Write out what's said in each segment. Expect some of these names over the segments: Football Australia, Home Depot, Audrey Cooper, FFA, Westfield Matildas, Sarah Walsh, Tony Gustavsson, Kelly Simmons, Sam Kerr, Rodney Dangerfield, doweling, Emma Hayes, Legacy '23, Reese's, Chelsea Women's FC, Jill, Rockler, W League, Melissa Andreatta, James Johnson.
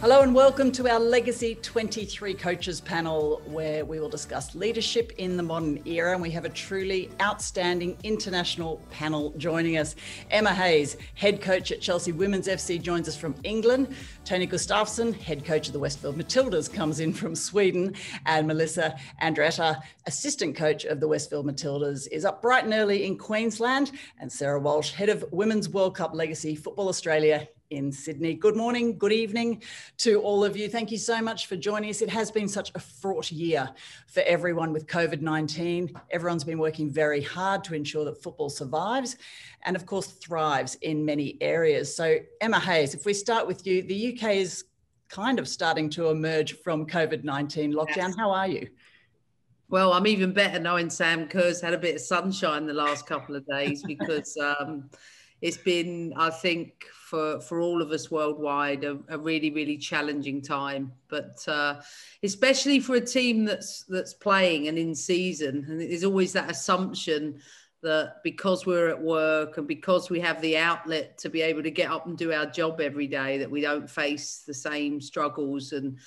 Hello and welcome to our Legacy '23 Coaches panel, where we will discuss leadership in the modern era. And we have a truly outstanding international panel joining us. Emma Hayes, head coach at Chelsea Women's FC, joins us from England. Tony Gustavsson, head coach of the Westfield Matildas, comes in from Sweden. And Melissa Andreatta, assistant coach of the Westfield Matildas, is up bright and early in Queensland. And Sarah Walsh, head of Women's World Cup Legacy Football Australia, in Sydney. Good morning, good evening to all of you. Thank you so much for joining us. It has been such a fraught year for everyone with COVID-19. Everyone's been working very hard to ensure that football survives and of course thrives in many areas. So Emma Hayes, if we start with you, the UK is kind of starting to emerge from COVID-19 lockdown. Yes. How are you? Well, I'm even better knowing Sam Kerr's had a bit of sunshine the last couple of days because it's been, I think, for all of us worldwide, a really, really challenging time. But especially for a team that's playing and in season, and there's always that assumption that because we're at work and because we have the outlet to be able to get up and do our job every day, that we don't face the same struggles and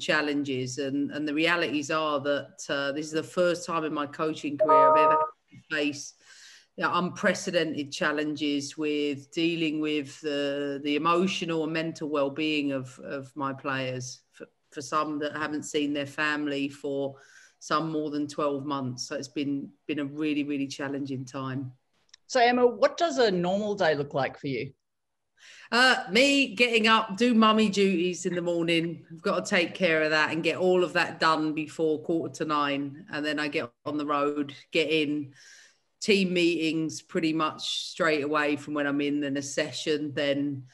challenges. And the realities are that this is the first time in my coaching career I've ever had to face unprecedented challenges with dealing with the emotional and mental well-being of my players, for some that haven't seen their family for some more than 12 months. So it's been a really, really challenging time. So Emma, what does a normal day look like for you? Me getting up, do mummy duties in the morning. I've got to take care of that and get all of that done before 8:45. And then I get on the road, get in, team meetings pretty much straight away from when I'm in, then a session, then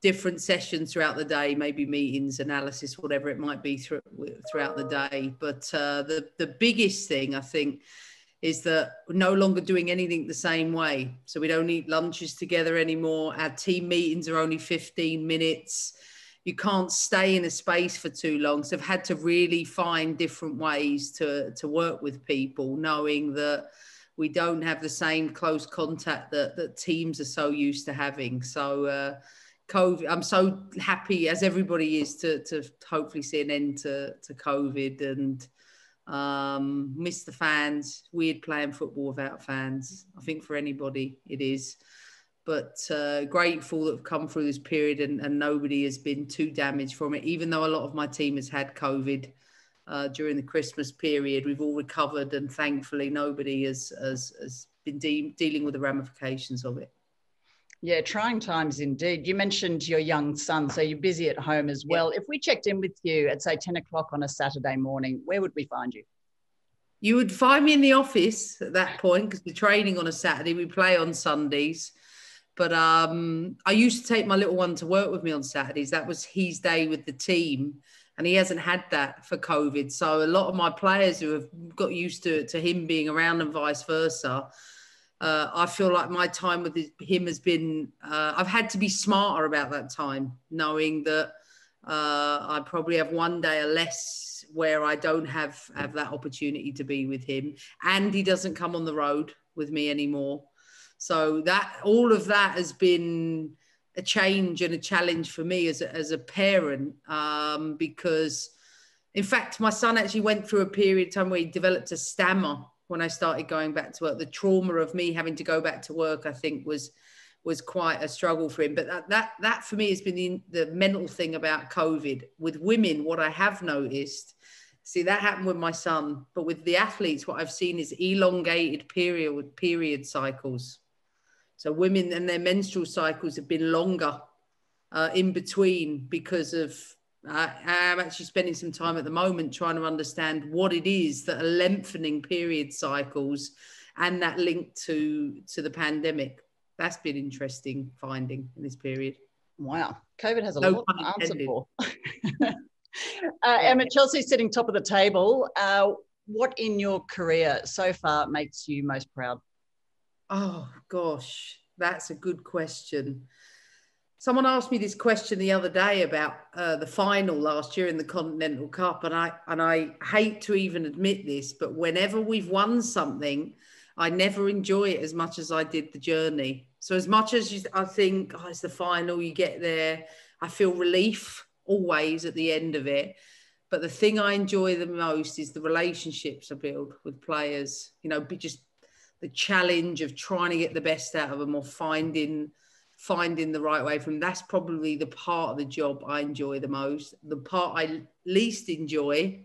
different sessions throughout the day, maybe meetings, analysis, whatever it might be throughout the day. But the biggest thing, I think, is that we're no longer doing anything the same way. So we don't eat lunches together anymore. Our team meetings are only 15 minutes. You can't stay in a space for too long. So I've had to really find different ways to work with people, knowing that we don't have the same close contact that teams are so used to having. So COVID, I'm so happy, as everybody is, to hopefully see an end to COVID, and miss the fans. Weird playing football without fans, I think, for anybody it is. But grateful that we've come through this period and nobody has been too damaged from it, even though a lot of my team has had COVID. During the Christmas period, we've all recovered, and thankfully nobody has been dealing with the ramifications of it. Yeah, trying times indeed. You mentioned your young son, so you're busy at home as well. Yeah. If we checked in with you at, say, 10 o'clock on a Saturday morning, where would we find you? You would find me in the office at that point, because we're training on a Saturday, we play on Sundays. But I used to take my little one to work with me on Saturdays. That was his day with the team. And he hasn't had that for COVID. So a lot of my players who have got used to him being around and vice versa, I feel like my time with him has been, I've had to be smarter about that time, knowing that I probably have one day or less where I don't have that opportunity to be with him. And he doesn't come on the road with me anymore. So that, all of that has been a change and a challenge for me as a parent, because in fact my son actually went through a period of time where he developed a stammer when I started going back to work. The trauma of me having to go back to work, I think, was quite a struggle for him. But that for me has been the mental thing about COVID. With women, what I have noticed, see, that happened with my son, but with the athletes, what I've seen is elongated period cycles. So women and their menstrual cycles have been longer in between because of, I'm actually spending some time at the moment trying to understand what it is that are lengthening period cycles and that link to the pandemic. That's been interesting finding in this period. Wow, COVID has a lot to answer for. Emma, Chelsea's sitting top of the table. What in your career so far makes you most proud? Oh, gosh, that's a good question. Someone asked me this question the other day about the final last year in the Continental Cup, and I hate to even admit this, but whenever we've won something, I never enjoy it as much as I did the journey. So as much as I think, oh, it's the final, you get there, I feel relief always at the end of it. But the thing I enjoy the most is the relationships I build with players, you know, just the challenge of trying to get the best out of them or finding the right way from them. That's probably the part of the job I enjoy the most. The part I least enjoy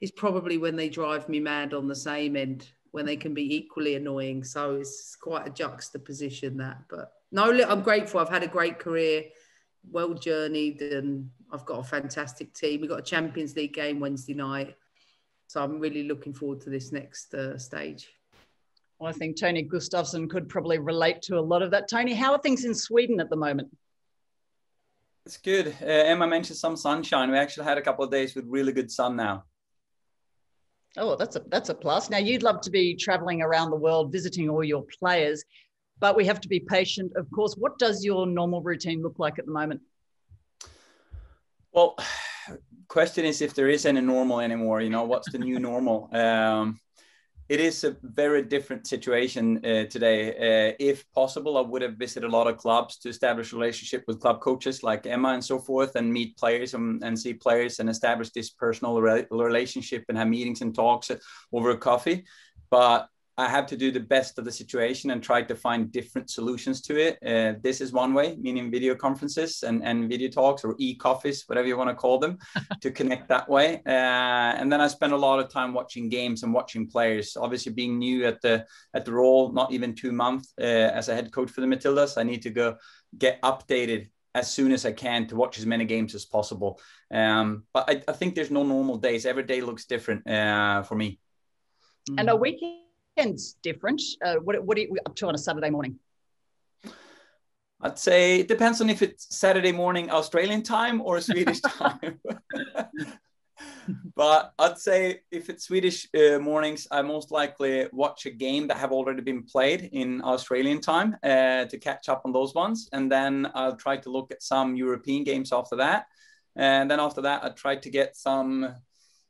is probably when they drive me mad on the same end, when they can be equally annoying. So it's quite a juxtaposition, that. But no, look, I'm grateful. I've had a great career, well journeyed, and I've got a fantastic team. We've got a Champions League game Wednesday night, so I'm really looking forward to this next stage. Well, I think Tony Gustavsson could probably relate to a lot of that. Tony, how are things in Sweden at the moment? It's good. Emma mentioned some sunshine. We actually had a couple of days with really good sun now. Oh, that's a plus. Now, you'd love to be traveling around the world, visiting all your players, but we have to be patient, of course. What does your normal routine look like at the moment? Well, question is if there is any normal anymore, you know, what's the new normal? It is a very different situation today. If possible, I would have visited a lot of clubs to establish a relationship with club coaches like Emma and so forth, and meet players and see players and establish this personal relationship and have meetings and talks over a coffee. But I have to do the best of the situation and try to find different solutions to it. This is one way, meaning video conferences and video talks or e-coffees, whatever you want to call them, to connect that way. And then I spend a lot of time watching games and watching players. Obviously, being new at the role, not even 2 months as a head coach for the Matildas, I need to go get updated as soon as I can to watch as many games as possible. But I think there's no normal days. Every day looks different for me. And a weekend. Weekend's different. What are you up to on a Saturday morning? I'd say it depends on if it's Saturday morning Australian time or Swedish time. But I'd say if it's Swedish mornings, I most likely watch a game that have already been played in Australian time to catch up on those ones. And then I'll try to look at some European games after that. And then after that, I try to get some...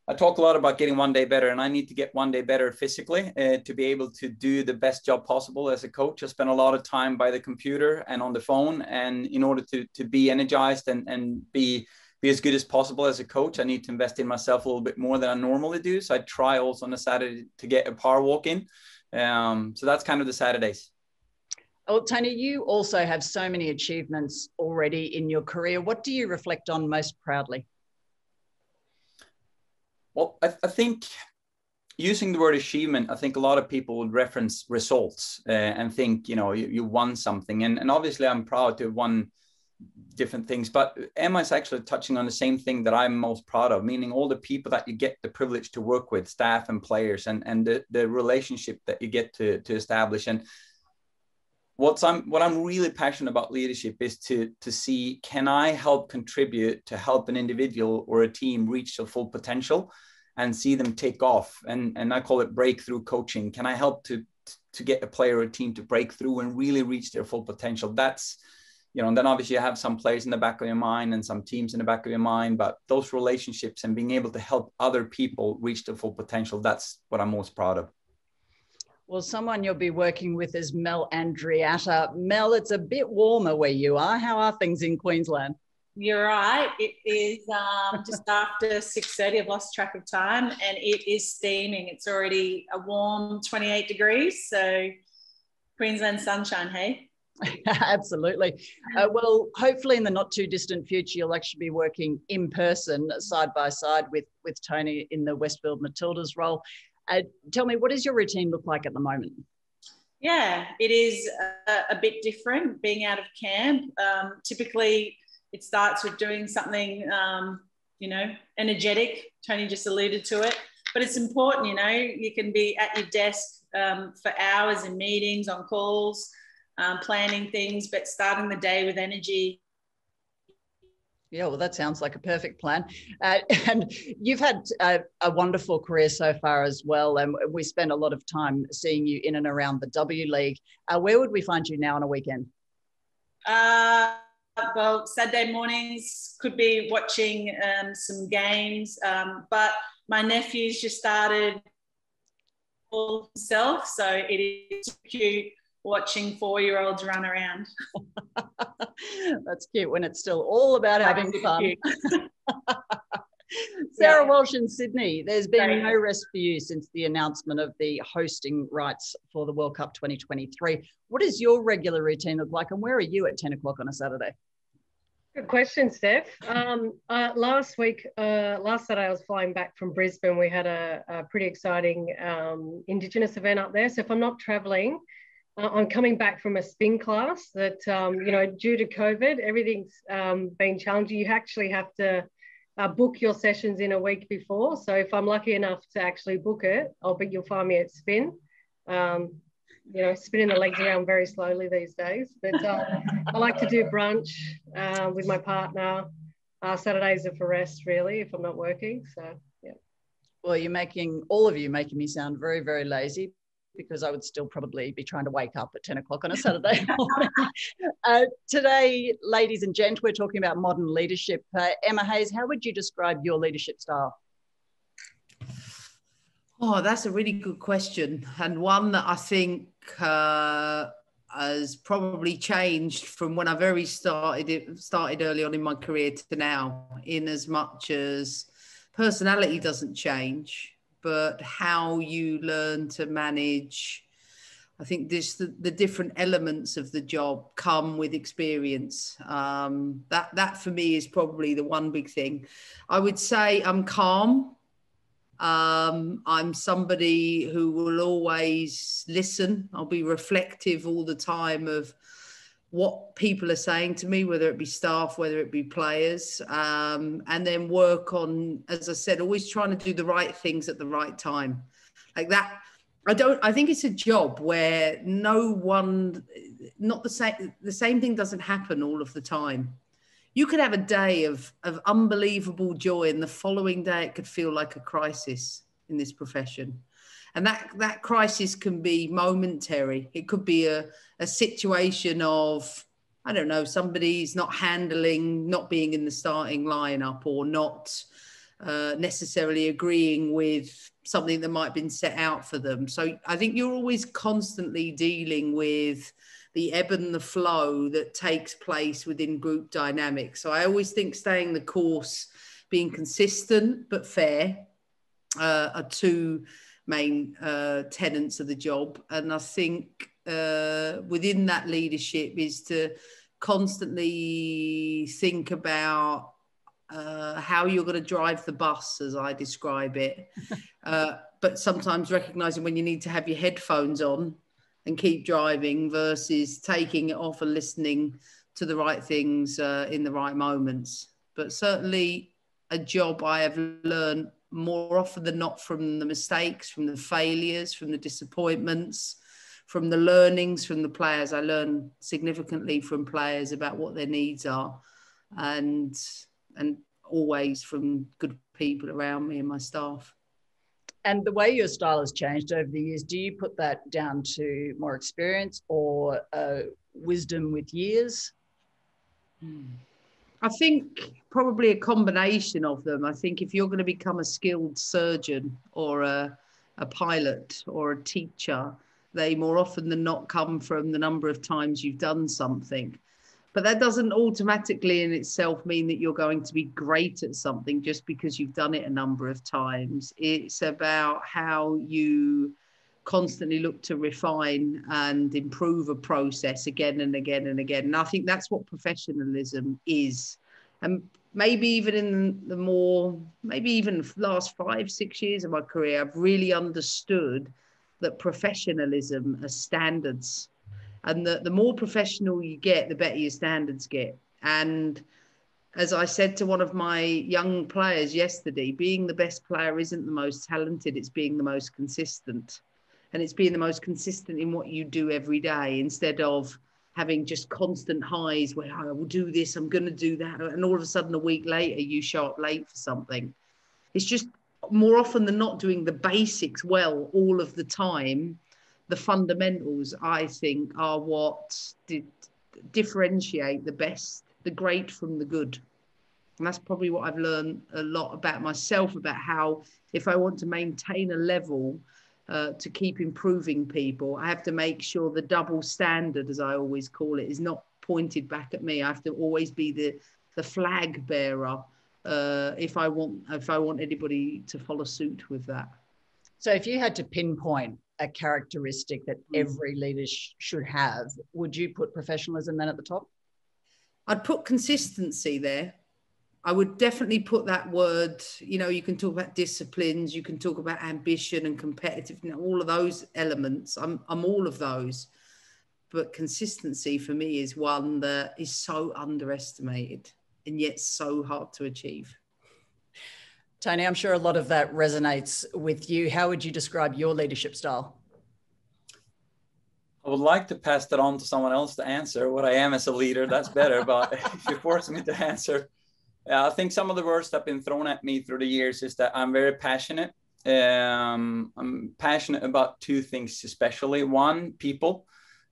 I talk a lot about getting one day better, and I need to get one day better physically to be able to do the best job possible as a coach. I spend a lot of time by the computer and on the phone, and in order to be energized and be as good as possible as a coach, I need to invest in myself a little bit more than I normally do. So I try also on a Saturday to get a power walk in. So that's kind of the Saturdays. Oh, Tony, you also have so many achievements already in your career. What do you reflect on most proudly? Well, I think using the word achievement, I think a lot of people would reference results and think, you know, you won something. And obviously I'm proud to have won different things, but Emma's actually touching on the same thing that I'm most proud of, meaning all the people that you get the privilege to work with, staff and players, and the relationship that you get to establish. And what I'm really passionate about leadership is to see, can I help contribute to help an individual or a team reach their full potential and see them take off? And I call it breakthrough coaching. Can I help to get a player or a team to break through and really reach their full potential? That's, you know, and then obviously you have some players in the back of your mind and some teams in the back of your mind, but those relationships and being able to help other people reach their full potential, that's what I'm most proud of. Well, someone you'll be working with is Mel Andreatta. Mel, it's a bit warmer where you are. How are things in Queensland? You're right. It is just after 6:30. I've lost track of time, and it is steaming. It's already a warm 28 degrees. So Queensland sunshine, hey? Absolutely. Well, hopefully in the not too distant future, you'll actually be working in person side by side with Tony in the Westfield Matildas role. Tell me, what does your routine look like at the moment? Yeah, it is a bit different being out of camp. Typically, it starts with doing something, you know, energetic. Tony just alluded to it. But it's important, you know, you can be at your desk for hours in meetings, on calls, planning things, but starting the day with energy. Yeah, well, that sounds like a perfect plan. And you've had a wonderful career so far as well. And we spend a lot of time seeing you in and around the W League. Where would we find you now on a weekend? Well, Saturday mornings could be watching some games. But my nephew's just started all himself. So it is cute watching four-year-olds run around. That's cute when it's still all about having fun. Sarah Walsh in Sydney, there's been no rest for you since the announcement of the hosting rights for the World Cup 2023. What does your regular routine look like, and where are you at 10 o'clock on a Saturday? Good question, Steph. Last Saturday I was flying back from Brisbane. We had a pretty exciting Indigenous event up there. So if I'm not travelling, I'm coming back from a spin class that, you know, due to COVID, everything's been challenging. You actually have to book your sessions in a week before. So if I'm lucky enough to actually book it, I'll bet you'll find me at spin. You know, spinning the legs around very slowly these days. But I like to do brunch with my partner. Saturdays are for rest, really, if I'm not working. So, yeah. Well, you're making, all of you making me sound very, very lazy, because I would still probably be trying to wake up at 10 o'clock on a Saturday morning. Today, ladies and gents, we're talking about modern leadership. Emma Hayes, how would you describe your leadership style? Oh, that's a really good question, and one that I think has probably changed from when I very started early on in my career to now, in as much as personality doesn't change, but how you learn to manage, I think the different elements of the job come with experience. That for me is probably the one big thing. I would say I'm calm. I'm somebody who will always listen. I'll be reflective all the time of what people are saying to me, whether it be staff, whether it be players, and then work on, as I said, always trying to do the right things at the right time. Like that, I think it's a job where the same thing doesn't happen all of the time. You could have a day of unbelievable joy, and the following day it could feel like a crisis in this profession. And that crisis can be momentary. It could be a situation of, I don't know, somebody's not being in the starting lineup, or not necessarily agreeing with something that might have been set out for them. So I think you're always constantly dealing with the ebb and the flow that takes place within group dynamics. So I always think staying the course, being consistent but fair, are two main tenets of the job. And I think within that leadership is to constantly think about how you're going to drive the bus, as I describe it, but sometimes recognising when you need to have your headphones on and keep driving versus taking it off and listening to the right things in the right moments. But certainly a job I have learned more often than not from the mistakes, from the failures, from the disappointments, from the learnings from the players. I learn significantly from players about what their needs are, and always from good people around me and my staff. And the way your style has changed over the years, do you put that down to more experience or wisdom with years? I think probably a combination of them. I think if you're going to become a skilled surgeon or a pilot or a teacher, they more often than not come from the number of times you've done something. But that doesn't automatically in itself mean that you're going to be great at something just because you've done it a number of times. It's about how you constantly look to refine and improve a process again and again and again. And I think that's what professionalism is. And maybe even in the more, maybe even last 5-6 years of my career, I've really understood that professionalism are standards. And the more professional you get, the better your standards get. And as I said to one of my young players yesterday, being the best player isn't the most talented, it's being the most consistent. And it's being the most consistent in what you do every day, instead of having just constant highs where I will do this, I'm going to do that. And all of a sudden, a week later, you show up late for something. It's just more often than not doing the basics well all of the time. The fundamentals, I think, are what differentiate the best, the great from the good. And that's probably what I've learned a lot about myself, about how if I want to maintain a level to keep improving people, I have to make sure the double standard, as I always call it, is not pointed back at me. I have to always be the flag bearer if I want anybody to follow suit with that. So if you had to pinpoint a characteristic that every leader should have, would you put professionalism then at the top? I'd put consistency there. I would definitely put that word. You know, you can talk about disciplines, you can talk about ambition and competitiveness, all of those elements. I'm all of those. But consistency for me is one that is so underestimated and yet so hard to achieve. Tony, I'm sure a lot of that resonates with you. How would you describe your leadership style? I would like to pass that on to someone else to answer what I am as a leader. That's better. But if you force me to answer, I think some of the words that have been thrown at me through the years is that I'm very passionate. I'm passionate about two things, especially one, people.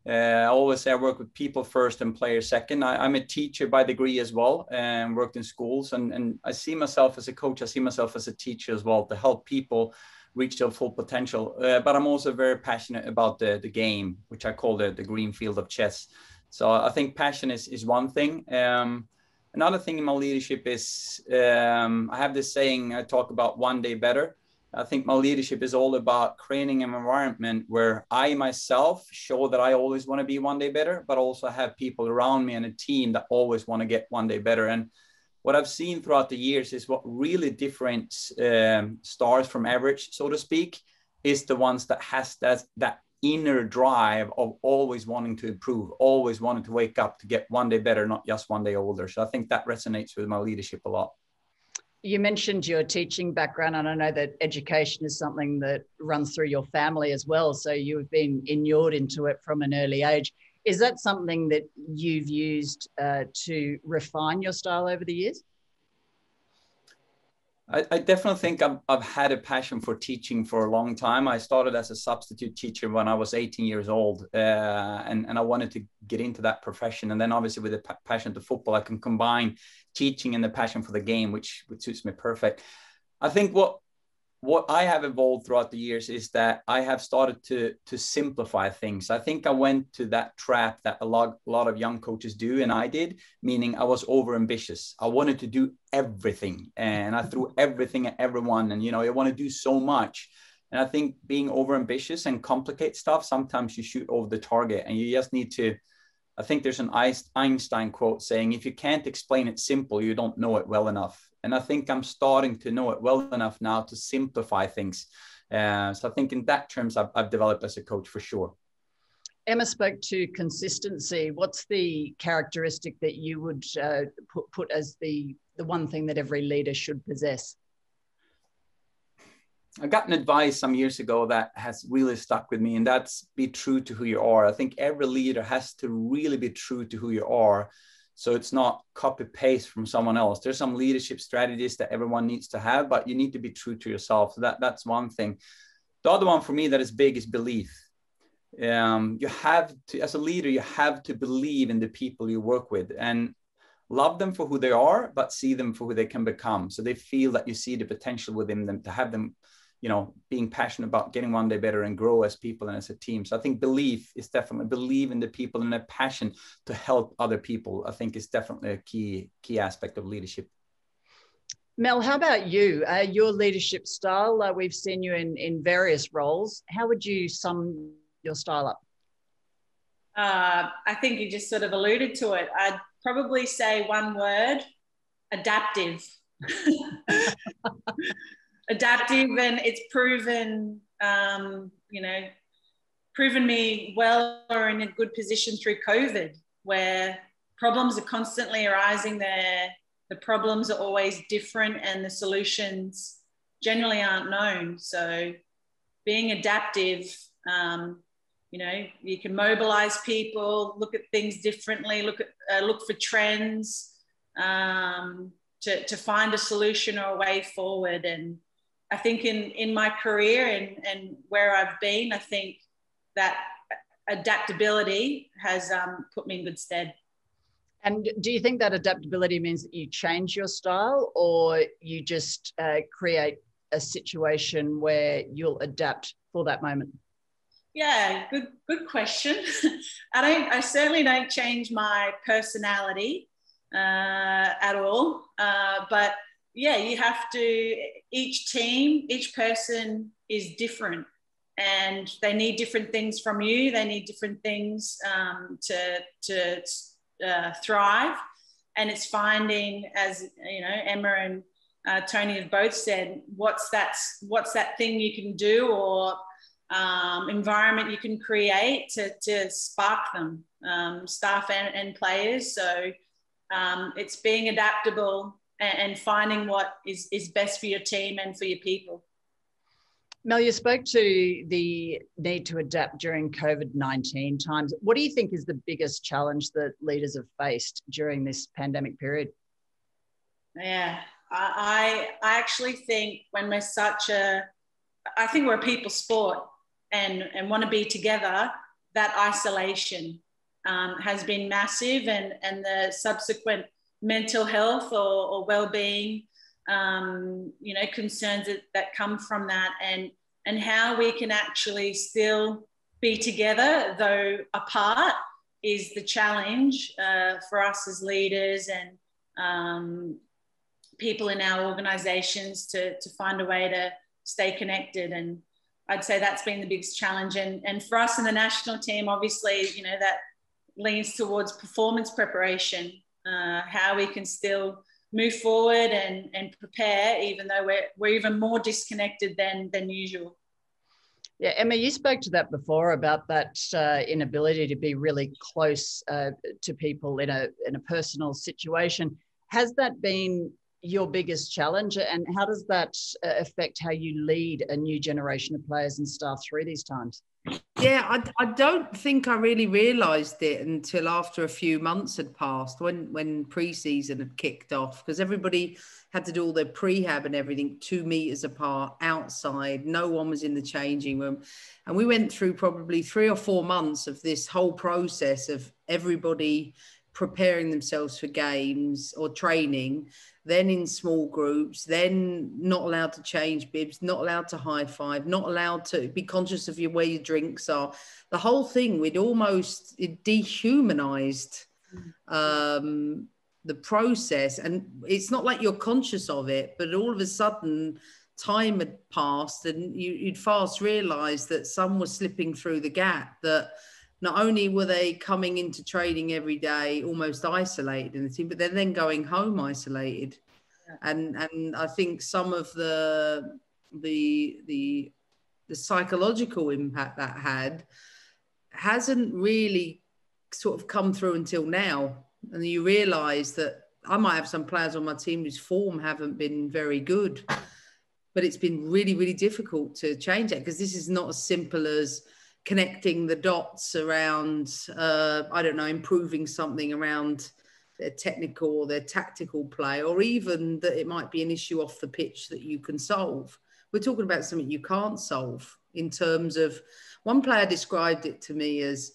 I always say I work with people first and players second. I'm a teacher by degree as well, and worked in schools. And I see myself as a coach. I see myself as a teacher as well, to help people reach their full potential. But I'm also very passionate about the game, which I call the green field of chess. So I think passion is one thing. Another thing in my leadership is, I have this saying I talk about, one day better. I think my leadership is all about creating an environment where I myself show that I always want to be one day better, but also have people around me and a team that always want to get one day better. And what I've seen throughout the years is what really differentiates stars from average, so to speak, is the ones that has that inner drive of always wanting to improve, always wanting to wake up to get one day better, not just one day older. So I think that resonates with my leadership a lot. You mentioned your teaching background, and I know that education is something that runs through your family as well. So you've been inured into it from an early age. Is that something that you've used to refine your style over the years? I definitely think I've had a passion for teaching for a long time. I started as a substitute teacher when I was 18 years old, and I wanted to get into that profession. And then obviously with a passion to football, I can combine teaching and the passion for the game, which suits me perfect. I think what I have evolved throughout the years is that I have started to simplify things. I think I went to that trap that a lot of young coaches do, and I did, meaning I was overambitious. I wanted to do everything, and I threw everything at everyone, and, you know, I want to do so much. And I think being overambitious and complicate stuff, sometimes you shoot over the target, and you just need to, I think there's an Einstein quote saying, if you can't explain it simple, you don't know it well enough. And I think I'm starting to know it well enough now to simplify things. So I think in that terms, I've developed as a coach for sure. Emma spoke to consistency. What's the characteristic that you would put as the one thing that every leader should possess? I got an advice some years ago that has really stuck with me, and that's be true to who you are. I think every leader has to really be true to who you are. So it's not copy paste from someone else. There's some leadership strategies that everyone needs to have, but you need to be true to yourself. So that's one thing. The other one for me that is big is belief. You have to, as a leader, you have to believe in the people you work with and love them for who they are, but see them for who they can become. So they feel that you see the potential within them to have them, you know, being passionate about getting one day better and grow as people and as a team. So I think belief is definitely, believe in the people and their passion to help other people, I think is definitely a key aspect of leadership. Mel, how about you? Your leadership style, we've seen you in various roles. How would you sum your style up? I think you just sort of alluded to it. I'd probably say one word, adaptive. Adaptive, and it's proven, proven me well, or in a good position through COVID, where problems are constantly arising there. The problems are always different and the solutions generally aren't known. So being adaptive, you can mobilize people, look at things differently, look for trends to find a solution or a way forward. And I think in my career and where I've been, I think that adaptability has put me in good stead. And do you think that adaptability means that you change your style, or you just create a situation where you'll adapt for that moment? Yeah, good question. I certainly don't change my personality at all. But yeah, you have to, each team, each person is different and they need different things from you. They need different things to thrive. And it's finding, as you know, Emma and Tony have both said, what's that thing you can do, or environment you can create to spark them, staff and players. So it's being adaptable and finding what is best for your team and for your people. Mel, you spoke to the need to adapt during COVID-19 times. What do you think is the biggest challenge that leaders have faced during this pandemic period? Yeah, I actually think when we're I think we're a people sport and want to be together, that isolation has been massive, and the subsequent mental health or well-being you know, concerns that come from that, and how we can actually still be together though apart is the challenge for us as leaders and people in our organizations to find a way to stay connected. And I'd say that's been the biggest challenge, and for us in the national team, obviously, you know, that leans towards performance preparation, how we can still move forward and prepare, even though we're even more disconnected than usual. Yeah, Emma, you spoke to that before about that inability to be really close to people in a personal situation. Has that been your biggest challenge, and how does that affect how you lead a new generation of players and staff through these times? Yeah, I don't think I really realised it until after a few months had passed, when pre-season had kicked off, because everybody had to do all their prehab and everything 2 metres apart outside. No one was in the changing room. And we went through probably 3 or 4 months of this whole process of everybody preparing themselves for games or training, then in small groups, then not allowed to change bibs, not allowed to high five, not allowed to be conscious of where your drinks are. The whole thing, it dehumanized the process. And it's not like you're conscious of it, but all of a sudden time had passed, and you'd fast realize that some were slipping through the gap, that not only were they coming into training every day almost isolated in the team, but they're then going home isolated. Yeah. And I think some of the psychological impact that had hasn't really sort of come through until now. And you realise that I might have some players on my team whose form haven't been very good, but it's been really, really difficult to change that, because this is not as simple as connecting the dots around, I don't know, improving something around their technical or their tactical play, or even that it might be an issue off the pitch that you can solve. We're talking about something you can't solve in terms of, one player described it to me as,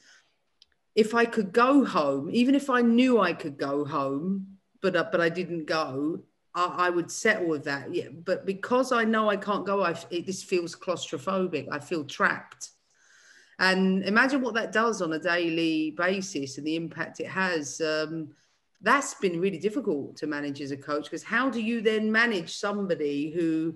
if I could go home, even if I knew I could go home, but I didn't go, I would settle with that. Yeah, but because I know I can't go, this feels claustrophobic. I feel trapped. And imagine what that does on a daily basis and the impact it has. That's been really difficult to manage as a coach, because how do you then manage somebody who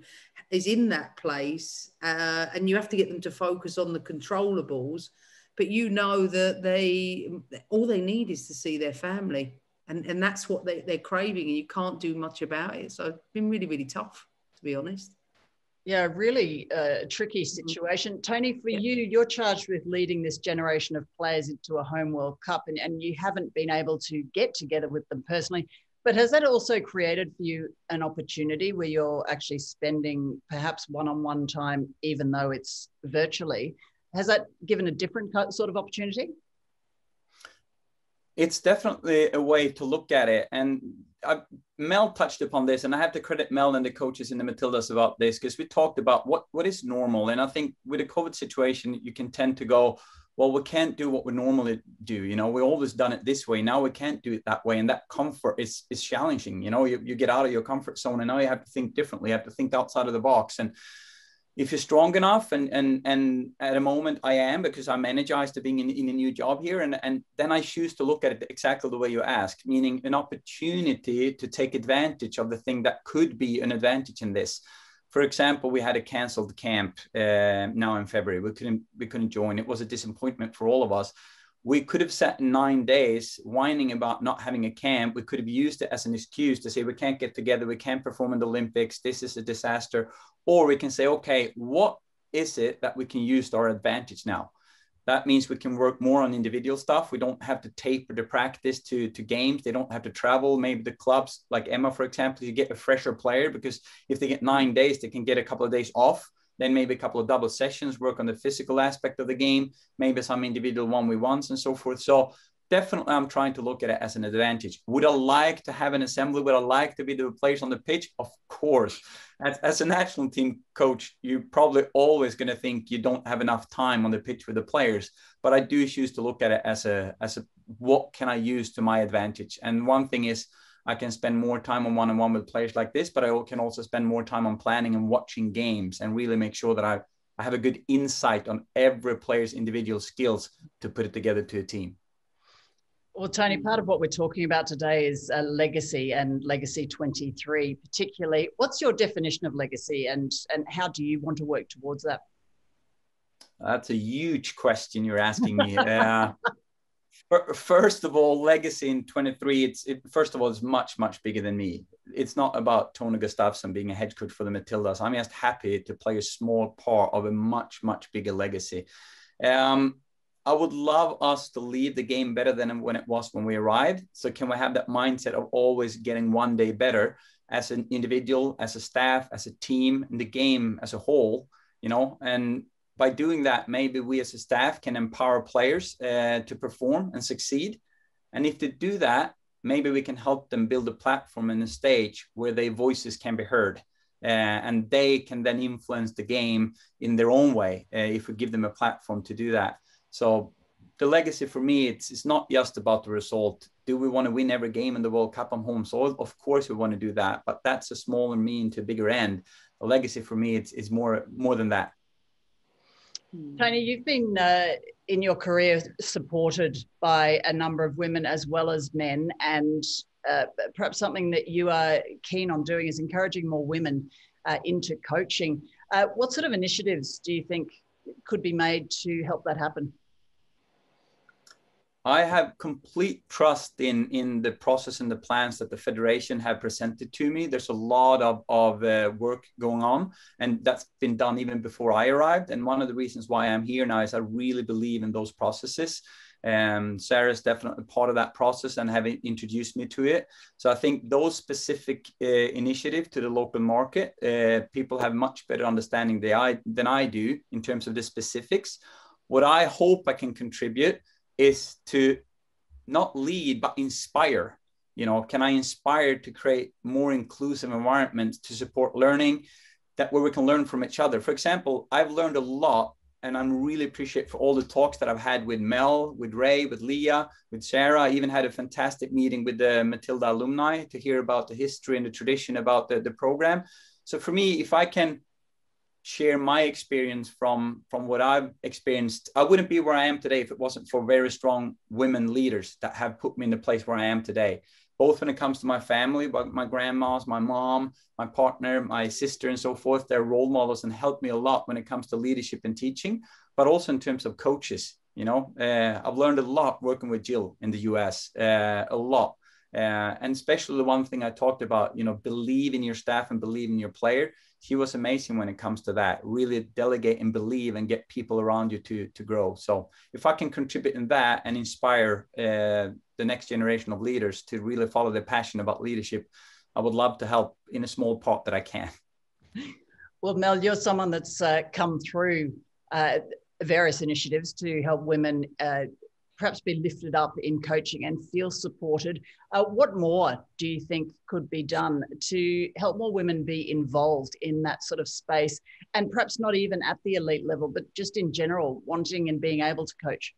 is in that place and you have to get them to focus on the controllables, but you know that all they need is to see their family, and that's what they're craving, and you can't do much about it. So it's been really, really tough, to be honest. Yeah, really tricky situation. Tony, for you, you're charged with leading this generation of players into a home World Cup, and you haven't been able to get together with them personally. But has that also created for you an opportunity where you're actually spending perhaps one-on-one time, even though it's virtually? Has that given a different sort of opportunity? It's definitely a way to look at it. And Mel touched upon this, and I have to credit Mel and the coaches in the Matildas about this, because we talked about what is normal. And I think with the COVID situation, you can tend to go, well, we can't do what we normally do. You know, we always done it this way. Now we can't do it that way. And that comfort is challenging. You know, you get out of your comfort zone, and now you have to think differently. You have to think outside of the box. And if you're strong enough, and at a moment I am, because I'm energized to being in a new job here. And then I choose to look at it exactly the way you asked, meaning an opportunity to take advantage of the thing that could be an advantage in this. For example, we had a canceled camp now in February. We couldn't join. It was a disappointment for all of us. We could have sat 9 days whining about not having a camp. We could have used it as an excuse to say, we can't get together. We can't perform in the Olympics. This is a disaster. Or we can say, okay, what is it that we can use to our advantage now? That means we can work more on individual stuff. We don't have to taper the practice to games. They don't have to travel. Maybe the clubs, like Emma, for example, you get a fresher player, because if they get 9 days, they can get a couple of days off. Then maybe a couple of double sessions, work on the physical aspect of the game, maybe some individual 1v1s and so forth. So definitely I'm trying to look at it as an advantage. Would I like to have an assembly? Would I like to be the players on the pitch? Of course. As a national team coach, you're probably always going to think you don't have enough time on the pitch with the players. But I do choose to look at it as a what can I use to my advantage? And one thing is, I can spend more time on one-on-one with players like this, but I can also spend more time on planning and watching games and really make sure that I have a good insight on every player's individual skills to put it together to a team. Well, Tony, part of what we're talking about today is legacy and Legacy '23 particularly. What's your definition of legacy, and how do you want to work towards that? That's a huge question you're asking me. First of all, Legacy in '23, it's much, much bigger than me. It's not about Tony Gustavsson being a head coach for the Matildas. I'm just happy to play a small part of a much, much bigger legacy. I would love us to leave the game better than when it was when we arrived. So can we have that mindset of always getting one day better as an individual, as a staff, as a team, and the game as a whole, you know? And by doing that, maybe we as a staff can empower players to perform and succeed. And if they do that, maybe we can help them build a platform and a stage where their voices can be heard. And they can then influence the game in their own way if we give them a platform to do that. So the legacy for me, it's not just about the result. Do we want to win every game in the World Cup on home soil? Of course we want to do that, but that's a smaller mean to a bigger end. The legacy for me, it's more than that. Tony, you've been in your career supported by a number of women as well as men, and perhaps something that you are keen on doing is encouraging more women into coaching. What sort of initiatives do you think could be made to help that happen? I have complete trust in the process and the plans that the Federation have presented to me. There's a lot of work going on, and that's been done even before I arrived. And one of the reasons why I'm here now is I really believe in those processes. Sarah's definitely part of that process and have introduced me to it. So I think those specific initiative to the local market, people have much better understanding than I do in terms of the specifics. What I hope I can contribute is to not lead, but inspire. You know, can I inspire to create more inclusive environments to support learning that where we can learn from each other? For example, I've learned a lot, and I'm really appreciative for all the talks that I've had with Mel, with Ray, with Leah, with Sarah. I even had a fantastic meeting with the Matilda alumni to hear about the history and the tradition about the program. So for me, if I can share my experience from what I've experienced, I wouldn't be where I am today if it wasn't for very strong women leaders that have put me in the place where I am today, both when it comes to my family, but my grandmas, my mom, my partner, my sister, and so forth. They're role models and helped me a lot when it comes to leadership and teaching, but also in terms of coaches. You know, I've learned a lot working with Jill in the US, a lot. And especially the one thing I talked about, you know, believe in your staff and believe in your player. He was amazing when it comes to that. Really delegate and believe and get people around you to grow. So if I can contribute in that and inspire the next generation of leaders to really follow their passion about leadership, I would love to help in a small part that I can. Well, Mel, you're someone that's come through various initiatives to help women perhaps be lifted up in coaching and feel supported. What more do you think could be done to help more women be involved in that sort of space, and perhaps not even at the elite level, but just in general, wanting and being able to coach?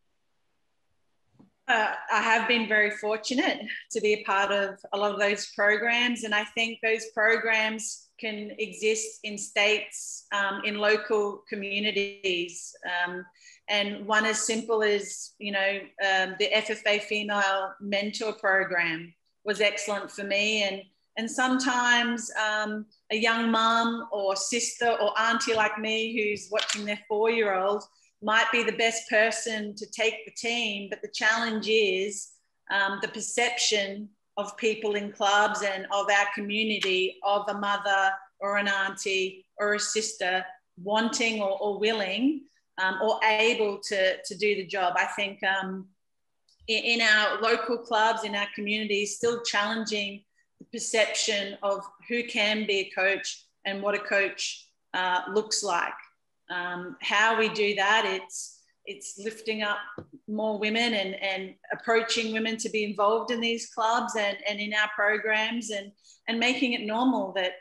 I have been very fortunate to be a part of a lot of those programs, and I think those programs can exist in states, in local communities. And one as simple as, the FFA Female Mentor Program was excellent for me. And sometimes a young mum or sister or auntie like me who's watching their 4-year-old might be the best person to take the team, but the challenge is the perception of people in clubs and of our community of a mother or an auntie or a sister wanting or willing or able to do the job. I think in our local clubs, in our communities, still challenging the perception of who can be a coach and what a coach looks like. How we do that, it's lifting up more women and approaching women to be involved in these clubs and in our programs and making it normal that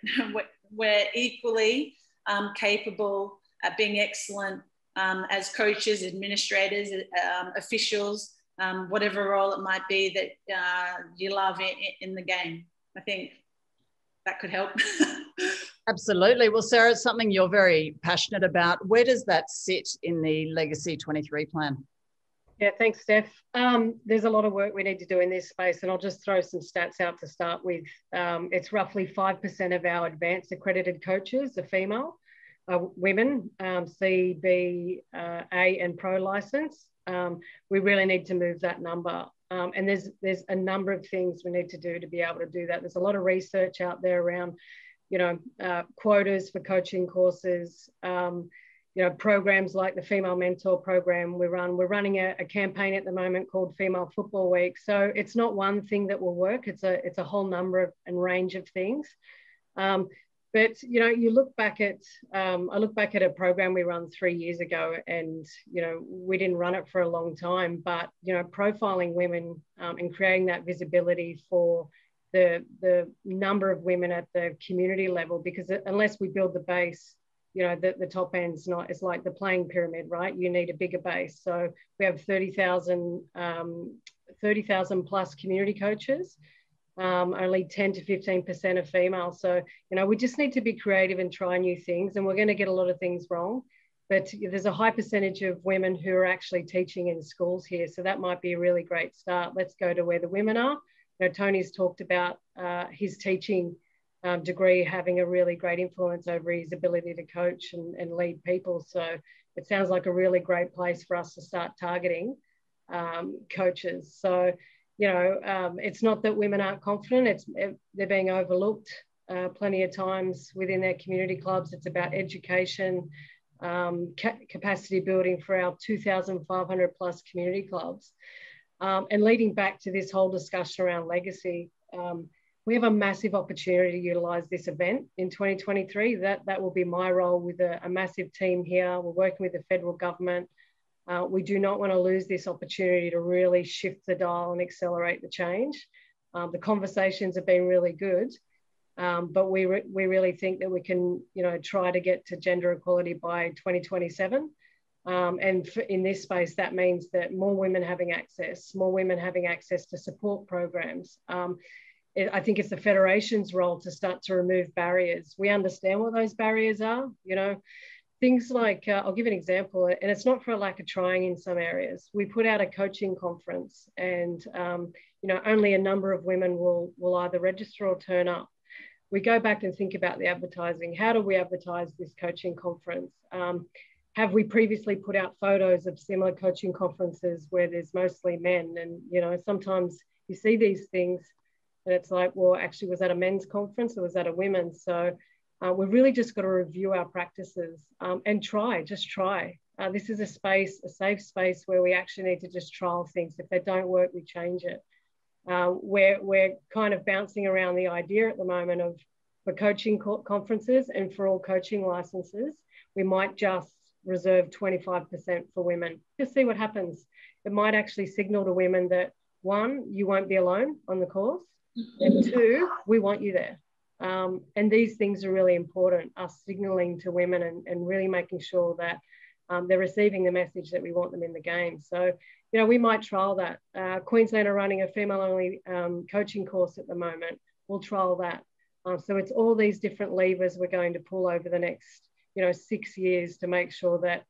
we're equally capable at being excellent as coaches, administrators, officials, whatever role it might be that you love in the game. I think that could help. Absolutely. Well, Sarah, it's something you're very passionate about. Where does that sit in the Legacy '23 plan? Yeah, thanks, Steph. There's a lot of work we need to do in this space, and I'll just throw some stats out to start with. It's roughly 5% of our advanced accredited coaches are female, women, CB, A and Pro license. We really need to move that number. And there's a number of things we need to do to be able to do that. There's a lot of research out there around quotas for coaching courses, programs like the Female Mentor Program we run. We're running a campaign at the moment called Female Football Week. So it's not one thing that will work. It's a whole number and range of things. But, you look back at, I look back at a program we run 3 years ago and, we didn't run it for a long time, but, profiling women and creating that visibility for the number of women at the community level, because unless we build the base, the top end's not, it's like the playing pyramid, right? You need a bigger base. So we have 30,000 plus community coaches, only 10 to 15% are female. So, we just need to be creative and try new things, and we're going to get a lot of things wrong. But there's a high percentage of women who are actually teaching in schools here. So that might be a really great start. Let's go to where the women are. Tony's talked about his teaching degree having a really great influence over his ability to coach and lead people. So it sounds like a really great place for us to start targeting coaches. So, it's not that women aren't confident, they're being overlooked plenty of times within their community clubs. It's about education, capacity building for our 2,500 plus community clubs. And leading back to this whole discussion around legacy, we have a massive opportunity to utilise this event in 2023. That will be my role with a massive team here. We're working with the federal government. We do not want to lose this opportunity to really shift the dial and accelerate the change. The conversations have been really good, but we really think that we can, try to get to gender equality by 2027. And in this space, that means that more women having access to support programs. I think it's the Federation's role to start to remove barriers. We understand what those barriers are, Things like, I'll give an example, and it's not for a lack of trying in some areas. We put out a coaching conference and, only a number of women will either register or turn up. We go back and think about the advertising. How do we advertise this coaching conference? Have we previously put out photos of similar coaching conferences where there's mostly men? And, sometimes you see these things and it's like, well, actually, was that a men's conference or was that a women's? So we've really just got to review our practices and try. This is a safe space where we actually need to just trial things. If they don't work, we change it. We're kind of bouncing around the idea at the moment of for coaching conferences and for all coaching licenses, we might just reserve 25% for women. Just see what happens. It might actually signal to women that, one, you won't be alone on the course, and two, we want you there. And these things are really important, us signalling to women and really making sure that they're receiving the message that we want them in the game. So, we might trial that. Queensland are running a female-only coaching course at the moment. We'll trial that. So it's all these different levers we're going to pull over the next, 6 years to make sure that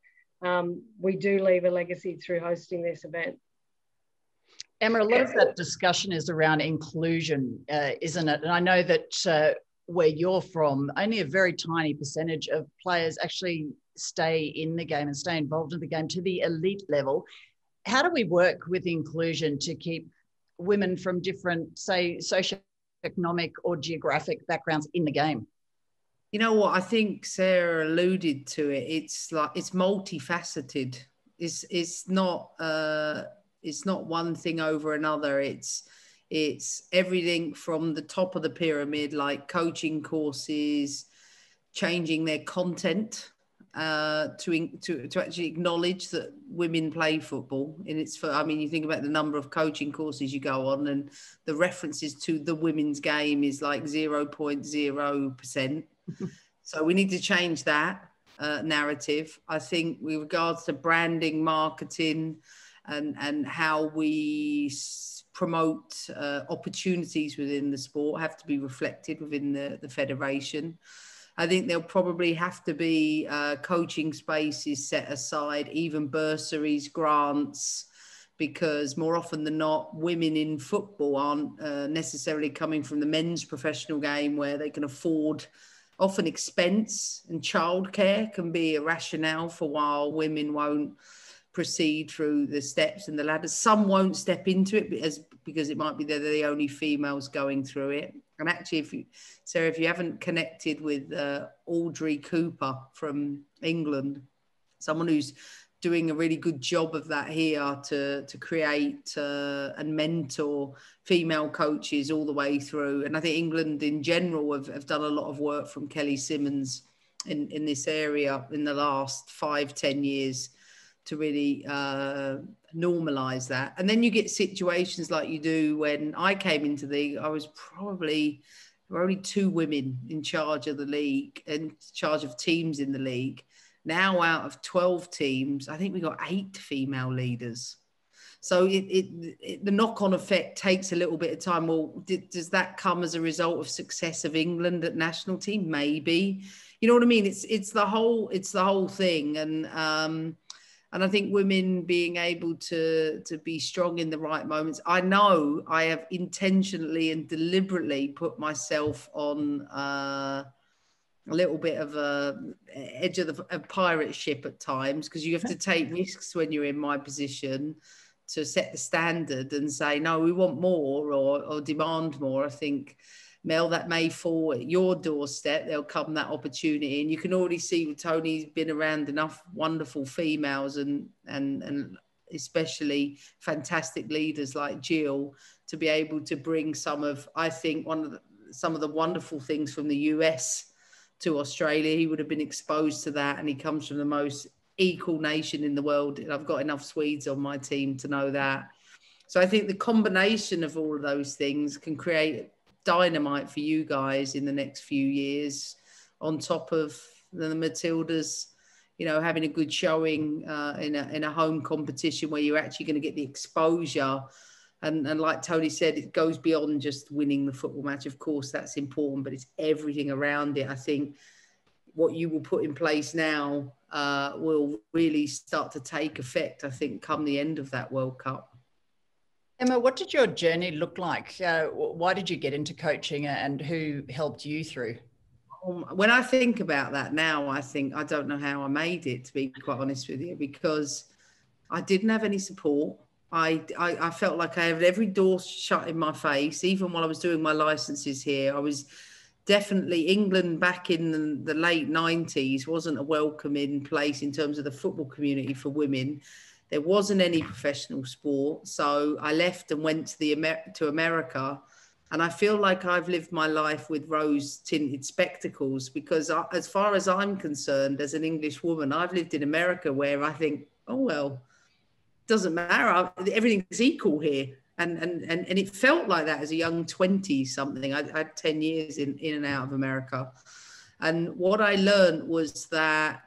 we do leave a legacy through hosting this event. Emma, a lot of that discussion is around inclusion, isn't it? And I know that where you're from, only a very tiny percentage of players actually stay in the game and stay involved in the game to the elite level. How do we work with inclusion to keep women from different, say, socioeconomic or geographic backgrounds in the game? You know what, I think Sarah alluded to it. It's like, it's multifaceted. It's not one thing over another. It's everything from the top of the pyramid, like coaching courses, changing their content to actually acknowledge that women play football. And I mean, you think about the number of coaching courses you go on, and the references to the women's game is like 0.0%. So we need to change that narrative. I think with regards to branding, marketing, and how we promote opportunities within the sport have to be reflected within the federation. I think there'll probably have to be coaching spaces set aside, even bursaries, grants, because more often than not, women in football aren't necessarily coming from the men's professional game, where they can afford. Often expense and childcare can be a rationale for why women won't proceed through the steps and the ladders. Some won't step into it because it might be they're the only females going through it. And actually, Sarah, if you haven't connected with Audrey Cooper from England, someone who's doing a really good job of that here to create and mentor female coaches all the way through. And I think England in general have done a lot of work from Kelly Simmons in this area in the last 5–10 years to really normalise that. And then you get situations like you do when I came into the league, there were only 2 women in charge of the league, in charge of teams in the league. Now, out of 12 teams, I think we got 8 female leaders. So the knock-on effect takes a little bit of time. Well, does that come as a result of success of England at national team? Maybe. You know what I mean? It's the whole thing. And I think women being able to be strong in the right moments. I know I have intentionally and deliberately put myself on a little bit of edge of a pirate ship at times, because you have to take risks when you're in my position to set the standard and say, no, we want more or demand more. I think, Mel, that may fall at your doorstep. There'll come that opportunity. And you can already see with Tony's been around enough wonderful females and especially fantastic leaders like Jill to be able to bring some of the wonderful things from the US to Australia. He would have been exposed to that, and he comes from the most equal nation in the world. And I've got enough Swedes on my team to know that. So I think the combination of all of those things can create dynamite for you guys in the next few years, on top of the Matildas, having a good showing in a home competition where you're actually going to get the exposure. And like Tony said, it goes beyond just winning the football match. Of course, that's important, but it's everything around it. I think what you will put in place now will really start to take effect, I think, come the end of that World Cup. Emma, what did your journey look like? Why did you get into coaching, and who helped you through? When I think about that now, I think I don't know how I made it, to be quite honest with you, because I didn't have any support. I felt like I had every door shut in my face. Even while I was doing my licenses here, I was definitely, England back in the late 90s wasn't a welcoming place in terms of the football community for women. There wasn't any professional sport. So I left and went to America. And I feel like I've lived my life with rose-tinted spectacles, because as far as I'm concerned, as an English woman, I've lived in America where I think, oh, well, doesn't matter, everything's equal here, and it felt like that as a young 20 something. I had 10 years in and out of America, and what I learned was that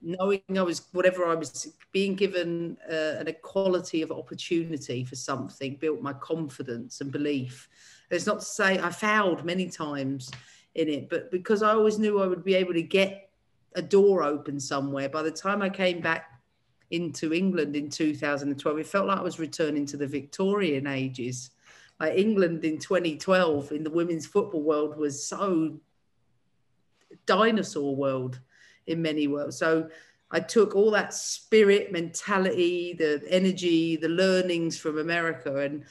knowing I was being given an equality of opportunity for something built my confidence and belief. It's not to say I fouled many times in it, but because I always knew I would be able to get a door open somewhere. By the time I came back into England in 2012, it felt like I was returning to the Victorian ages. Like England in 2012 in the women's football world was so dinosaur world in many worlds. So I took all that spirit, mentality, the energy, the learnings from America and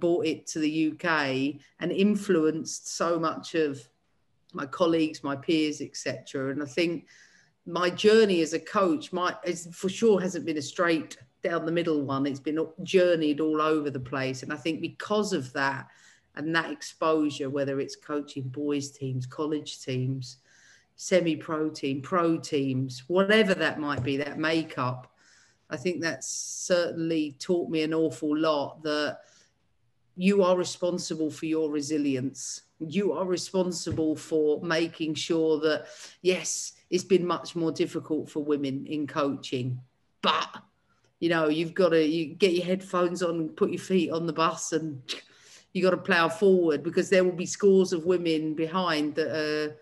brought it to the UK and influenced so much of my colleagues, my peers, etc. And I think my journey as a coach, for sure hasn't been a straight down the middle one. It's been journeyed all over the place. And I think because of that and that exposure, whether it's coaching boys teams, college teams, semi-pro team, pro teams, whatever that might be, that makeup, I think that's certainly taught me an awful lot, that you are responsible for your resilience. You are responsible for making sure that, yes, it's been much more difficult for women in coaching, but, you know, you've got to get your headphones on and put your feet on the bus and you got to plough forward, because there will be scores of women behind that,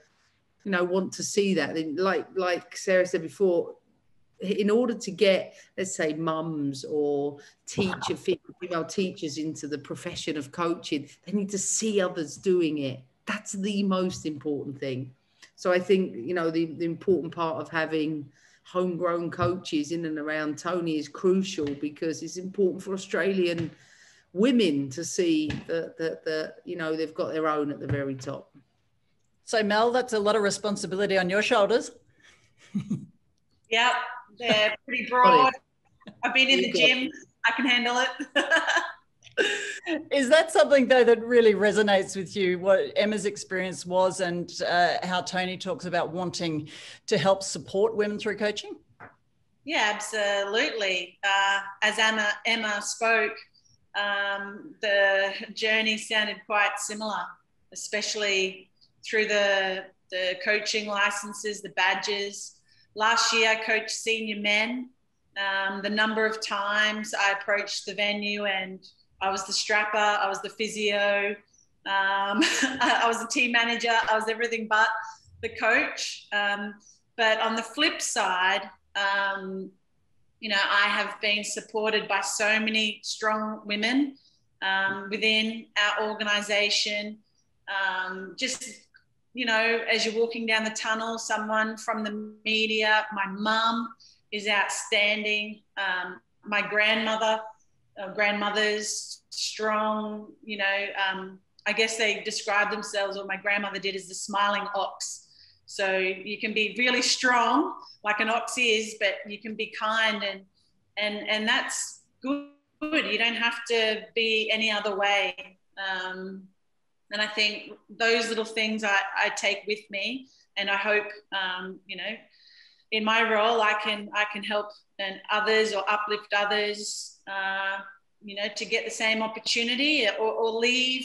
you know, want to see that. And like Sarah said before, in order to get, let's say, mums or female teachers into the profession of coaching, they need to see others doing it. That's the most important thing. So I think, you know, the important part of having homegrown coaches in and around Tony is crucial, because it's important for Australian women to see that you know, they've got their own at the very top. So Mel, that's a lot of responsibility on your shoulders. Yeah, they're pretty broad. I've been in the gym, I can handle it. Is that something though that really resonates with you, what Emma's experience was, and how Tony talks about wanting to help support women through coaching? Yeah, absolutely. As Emma spoke, the journey sounded quite similar, especially through the coaching licenses, the badges. Last year, I coached senior men. The number of times I approached the venue and I was the strapper, I was the physio, I was the team manager, I was everything but the coach. But on the flip side, you know, I have been supported by so many strong women within our organisation. Just, you know, as you're walking down the tunnel, someone from the media, my mum is outstanding. My grandmother's strong, you know, I guess they describe themselves, or my grandmother did, as the smiling ox. So you can be really strong like an ox is, but you can be kind and that's good. You don't have to be any other way. And I think those little things I take with me, and I hope, you know, in my role, I can help and others, or uplift others, you know, to get the same opportunity, or leave,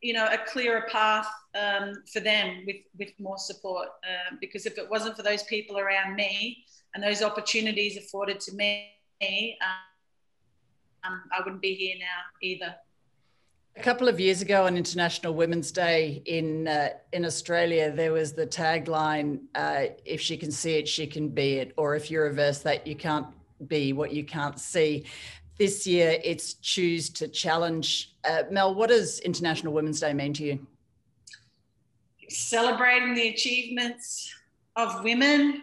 you know, a clearer path for them with more support. Because if it wasn't for those people around me and those opportunities afforded to me, I wouldn't be here now either. A couple of years ago on International Women's Day in Australia, there was the tagline, if she can see it, she can be it, or if you reverse that, you can't be what you can't see. This year, it's choose to challenge. Mel, what does International Women's Day mean to you? Celebrating the achievements of women,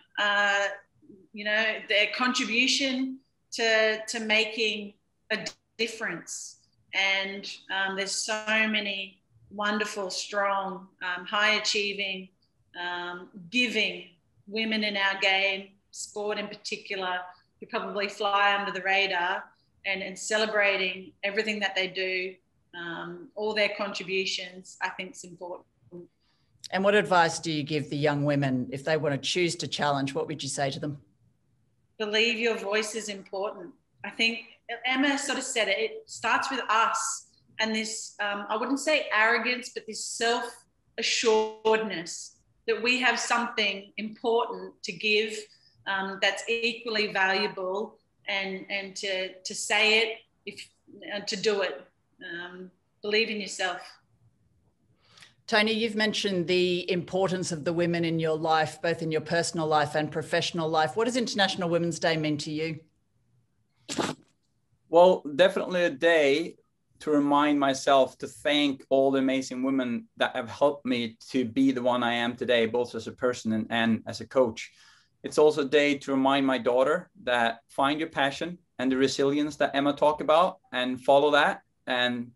you know, their contribution to making a difference. And there's so many wonderful, strong, high-achieving, giving women in our game, sport in particular, who probably fly under the radar, and celebrating everything that they do, all their contributions, I think is important. And what advice do you give the young women if they want to choose to challenge? What would you say to them? Believe your voice is important. I think Emma sort of said it. It starts with us and this, I wouldn't say arrogance, but this self-assuredness that we have something important to give, that's equally valuable, and to say it, and to do it. Believe in yourself. Tony, you've mentioned the importance of the women in your life, both in your personal life and professional life. What does International Women's Day mean to you? Well, definitely a day to remind myself to thank all the amazing women that have helped me to be the one I am today, both as a person and as a coach. It's also a day to remind my daughter that find your passion and the resilience that Emma talked about and follow that and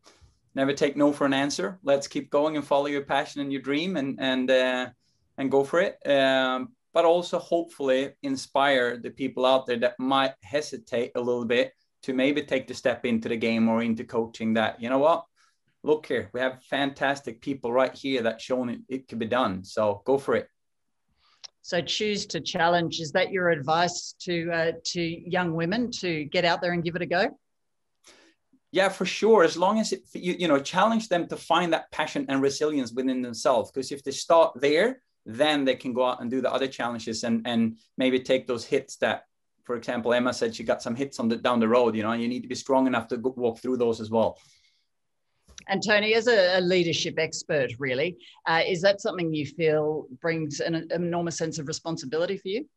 never take no for an answer. Let's keep going and follow your passion and your dream and go for it. But also hopefully inspire the people out there that might hesitate a little bit to maybe take the step into the game or into coaching that, you know what, look here, we have fantastic people right here that shown it can be done. So go for it. So choose to challenge. Is that your advice to young women to get out there and give it a go? Yeah, for sure. As long as you challenge them to find that passion and resilience within themselves, because if they start there, then they can go out and do the other challenges and maybe take those hits that, for example, Emma said she got some hits on the down the road. You know, you need to be strong enough to walk through those as well. And Tony, as a leadership expert, really, is that something you feel brings an enormous sense of responsibility for you?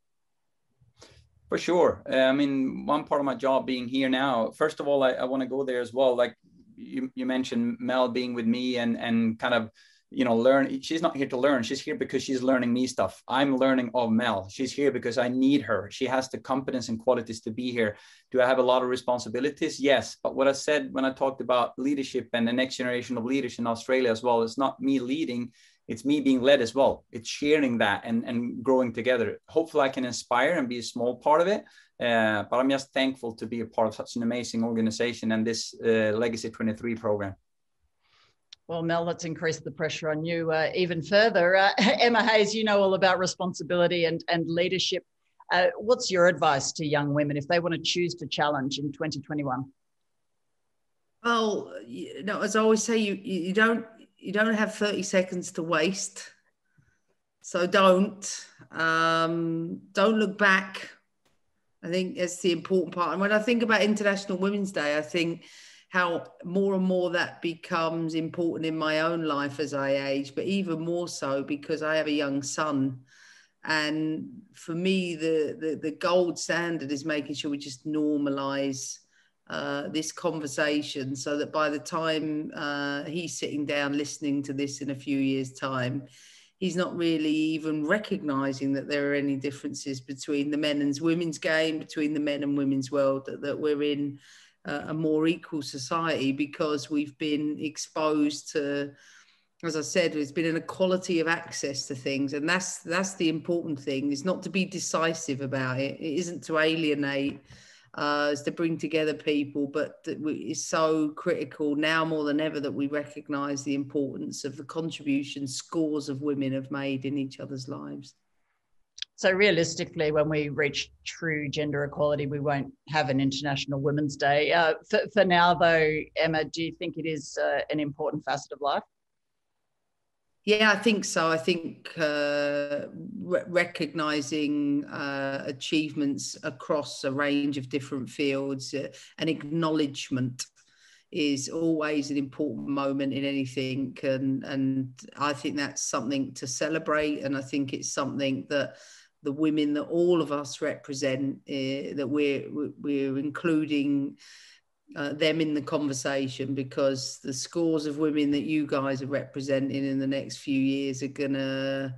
For sure. I mean, one part of my job being here now, first of all, I want to go there as well. Like you mentioned Mel being with me and kind of, you know, learn. She's not here to learn. She's here because she's learning me stuff. I'm learning of Mel. She's here because I need her. She has the competence and qualities to be here. Do I have a lot of responsibilities? Yes. But what I said when I talked about leadership and the next generation of leaders in Australia as well, it's not me leading. It's me being led as well. It's sharing that and growing together. Hopefully I can inspire and be a small part of it. But I'm just thankful to be a part of such an amazing organization and this Legacy '23 program. Well, Mel, let's increase the pressure on you even further. Emma Hayes, you know all about responsibility and leadership. What's your advice to young women if they want to choose to challenge in 2021? Well, you know, as I always say, you don't have 30 seconds to waste. So don't look back. I think that's the important part. And when I think about International Women's Day, I think how more and more that becomes important in my own life as I age, but even more so because I have a young son. And for me, the gold standard is making sure we just normalize this conversation so that by the time he's sitting down listening to this in a few years' time, he's not really even recognizing that there are any differences between the men and women's game, between the men and women's world, that we're in a more equal society because we've been exposed to, as I said, there's been an equality of access to things. And that's the important thing, is not to be decisive about it. It isn't to alienate, it's to bring together people, but it's so critical now more than ever that we recognize the importance of the contribution scores of women have made in each other's lives. So realistically, when we reach true gender equality, we won't have an International Women's Day. For now, though, Emma, do you think it is an important facet of life? Yeah, I think so. I think recognising achievements across a range of different fields and acknowledgement is always an important moment in anything. And I think that's something to celebrate. And I think it's something that the women that all of us represent, that we're including them in the conversation, because the scores of women that you guys are representing in the next few years are going to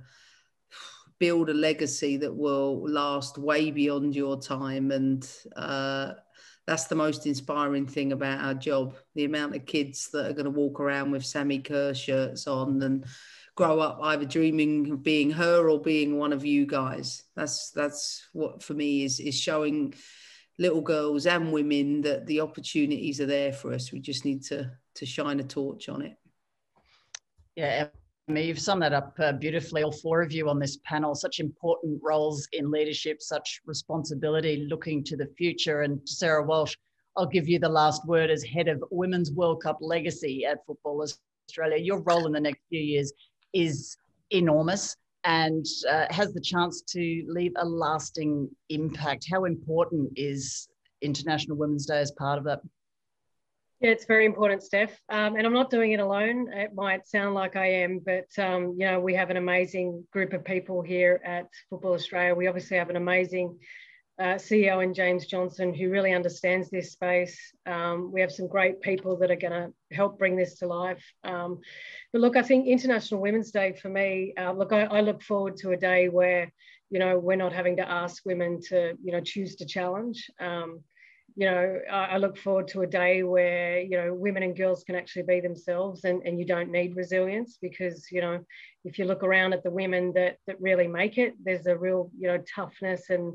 build a legacy that will last way beyond your time. And that's the most inspiring thing about our job, the amount of kids that are going to walk around with Sammy Kerr shirts on and grow up either dreaming of being her or being one of you guys. That's what for me is showing little girls and women that the opportunities are there for us. We just need to shine a torch on it. Yeah, Emma, you've summed that up beautifully, all four of you on this panel. Such important roles in leadership, such responsibility, looking to the future. And Sarah Walsh, I'll give you the last word as head of Women's World Cup Legacy at Football Australia. Your role in the next few years is enormous and has the chance to leave a lasting impact. How important is International Women's Day as part of that? Yeah, it's very important, Steph. And I'm not doing it alone. It might sound like I am, but, you know, we have an amazing group of people here at Football Australia. We obviously have an amazing CEO in James Johnson, who really understands this space. We have some great people that are going to help bring this to life. But look, I think International Women's Day for me, look, I look forward to a day where, you know, we're not having to ask women to, you know, choose to challenge. You know, I look forward to a day where, you know, women and girls can actually be themselves, and you don't need resilience, because, you know, if you look around at the women that really make it, there's a real, you know, toughness and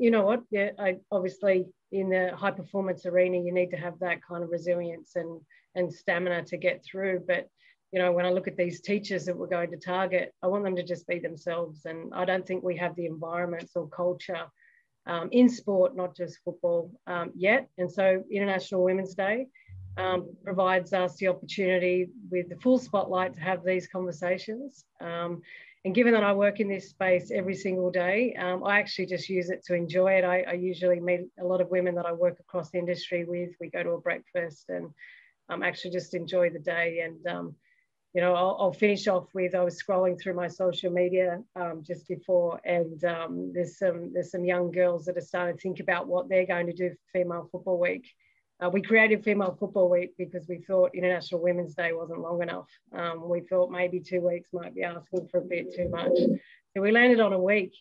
you know what, yeah, obviously in the high performance arena, you need to have that kind of resilience and stamina to get through. But, you know, when I look at these teachers that we're going to target, I want them to just be themselves. And I don't think we have the environments or culture in sport, not just football, yet. And so International Women's Day provides us the opportunity with the full spotlight to have these conversations. And given that I work in this space every single day, I actually just use it to enjoy it. I usually meet a lot of women that I work across the industry with. We go to a breakfast and actually just enjoy the day. And, you know, I'll finish off with, I was scrolling through my social media just before, and there's some young girls that are starting to think about what they're going to do for Female Football Week. We created Female Football Week because we thought International Women's Day wasn't long enough. We thought maybe 2 weeks might be asking for a bit too much. So we landed on a week.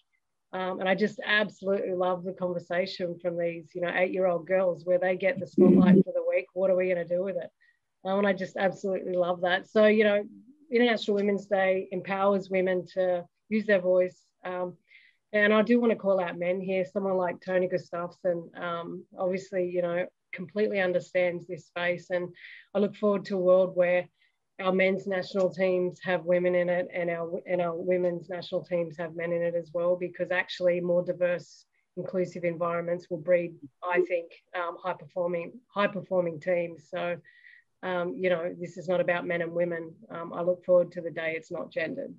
And I just absolutely love the conversation from these, you know, 8-year-old girls where they get the spotlight for the week. What are we going to do with it? And I just absolutely love that. So, you know, International Women's Day empowers women to use their voice. And I do want to call out men here. Someone like Tony Gustavsson, obviously, you know, completely understands this space. And I look forward to a world where our men's national teams have women in it, and our women's national teams have men in it as well, because actually more diverse, inclusive environments will breed, I think, high-performing teams. So, you know, this is not about men and women. I look forward to the day it's not gendered.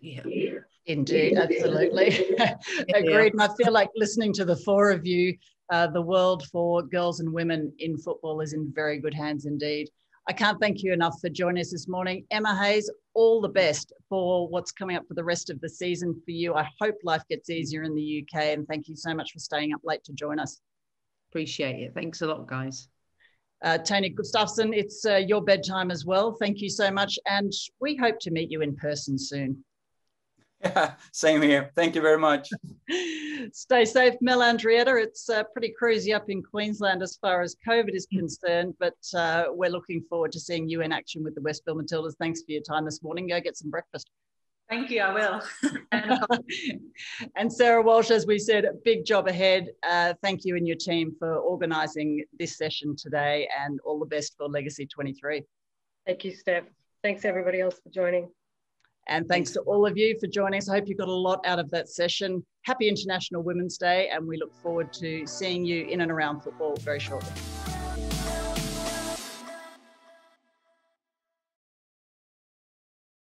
Yeah, indeed, absolutely. Agreed. And I feel like listening to the four of you, the world for girls and women in football is in very good hands indeed. I can't thank you enough for joining us this morning. Emma Hayes, all the best for what's coming up for the rest of the season for you. I hope life gets easier in the UK, and thank you so much for staying up late to join us. Appreciate it. Thanks a lot, guys. Tony Gustavsson, it's your bedtime as well. Thank you so much, and we hope to meet you in person soon. Yeah, same here. Thank you very much. Stay safe, Mel Andreatta. It's pretty crazy up in Queensland as far as COVID is concerned, but we're looking forward to seeing you in action with the Westfield Matildas. Thanks for your time this morning. Go get some breakfast. Thank you, I will. And Sarah Walsh, as we said, big job ahead. Thank you and your team for organising this session today, and all the best for Legacy '23. Thank you, Steph. Thanks, everybody else, for joining. And thanks to all of you for joining us. I hope you got a lot out of that session. Happy International Women's Day, and we look forward to seeing you in and around football very shortly.